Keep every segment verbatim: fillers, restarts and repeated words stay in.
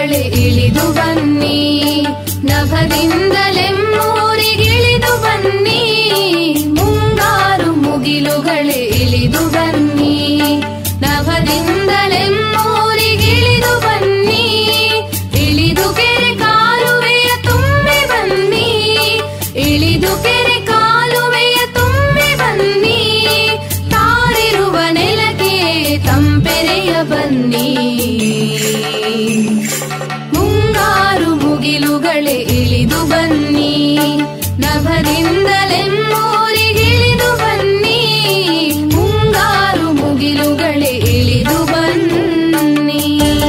ಬಳೆ ಇಳಿದು ಬನ್ನಿ ನಭದಿಂದಲೆಮ್ಮೂರಿಗಿಳಿದು ಬನ್ನಿ ಮುಂಗಾರು ಮುಗಿಲುಗಳೆ ಇಳಿದು ಬನ್ನಿ ನಭದಿಂದಲೆಮ್ಮೂರಿಗಿಳಿದು ಬನ್ನಿ ಇಳಿದು ಕೆರೆ ಕಾಲುವೆಯ ತುಂಬಿ ಬನ್ನಿ ಇಳಿದು ಕೆರೆ ಕಾಲುವೆಯ ತುಂಬಿ ಬನ್ನಿ ತಾರಿರುವ ನೆಲಕ್ಕೆ ತಂಪೆರೆಯ ಬನ್ನಿ ಮುಗಿಲುಗಳೆ ಇಳಿದು ಬನ್ನಿ ನಭದಿಂದಲೆಮ್ಮೂರಿಗಿಳಿದು ಬನ್ನಿ ಮುಂಗಾರು ಮುಗಿಲುಗಳೆ ಇಳಿದು ಬನ್ನಿ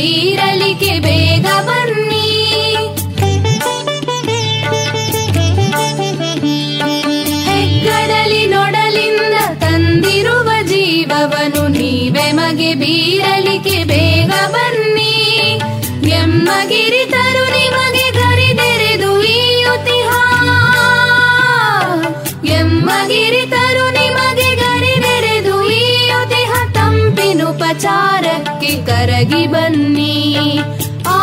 ಬೀರಲಿಕ್ಕೆ ಬೇಗ ಬನ್ನಿ ಹೆಗ್ಗಡಲಿ ನೊಡಲಿಂದ ತಂದಿರುವ ಜೀವವನ್ನು ನೀವೆಮಗೆ ಬೀರಲಿಕ್ಕೆ ಬೇಗ ಬನ್ನಿ ಎಮ್ಮಗಿರಿ ತರು ನಿಮಗೆ ಗರಿದೆರೆದು ಈ ಇತಿಹಾಸ ಎಮ್ಮಗಿರಿ ತರು ನಿಮಗೆ ಗರಿದೆರೆದು ಈ ಇತಿಹಾಸ ತಂಪಿನುಪಚಾರಕ್ಕೆ ಕರಗಿ ಬನ್ನಿ ಆ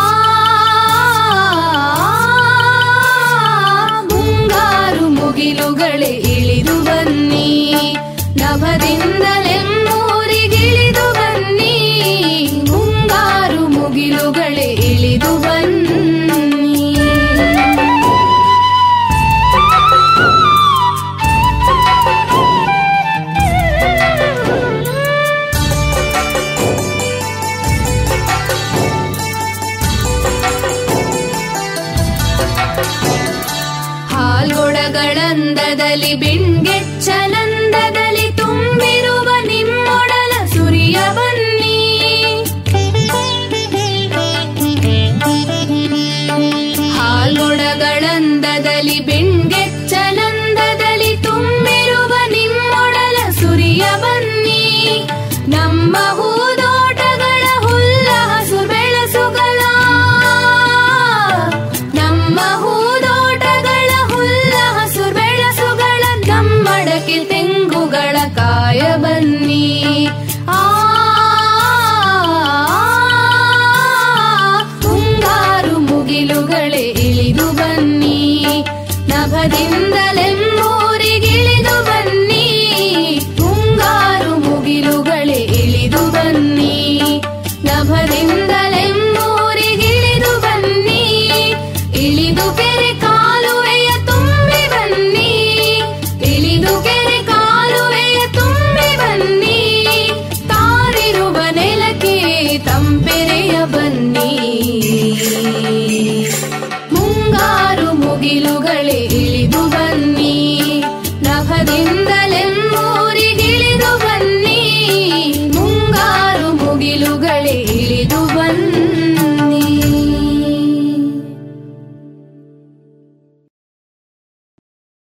ಮುಂಗಾರು ಮುಗಿಲುಗಳೆ ಇಳಿದು ಬನ್ನಿ ನಭದಿಂದಲೆಮ್ಮೂರಿಗಿಳಿದು ಬನ್ನಿ ಮುಂಗಾರು ಮುಗಿಲುಗಳೆ ಇಳಿದು ಬನ್ನಿ ಹಾಲೊಳಗಳಂದದಲ್ಲಿ ಬೆಣ್ಗೆಚ್ಚನಂದದಲ್ಲಿ ತುಂಬಿರುವ ನಿಮ್ಮೊಡಲ ಸುರಿಯ ಬನ್ನಿ ಹಾಲೊಳಗಳಂದದಲ್ಲಿ ಬೆಣ್ಗೆಚ್ಚನಂದದಲ್ಲಿ ತುಂಬಿರುವ ನಿಮ್ಮೊಡಲ ಸುರಿಯ ಬನ್ನಿ ನಮ್ಮ ಹೂದೋಟಗಳ ಹುಲ್ಲ ಹಸು ಬೆಳಸುಗಳ ನಮ್ಮ ತೆಂಗುಗಳ ಕಾಯ ಬನ್ನಿ ಆ ಮುಂಗಾರು ಮುಗಿಲುಗಳೆ ಇಳಿದು ಬನ್ನಿ ನಭದಿಂದ